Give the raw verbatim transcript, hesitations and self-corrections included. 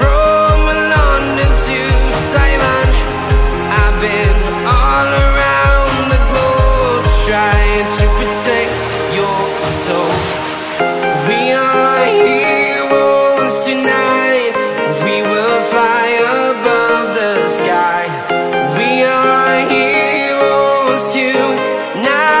from London to Taiwan. I've been all around the globe, trying to protect your soul. We are heroes tonight. We will fly above the sky. We are heroes tonight.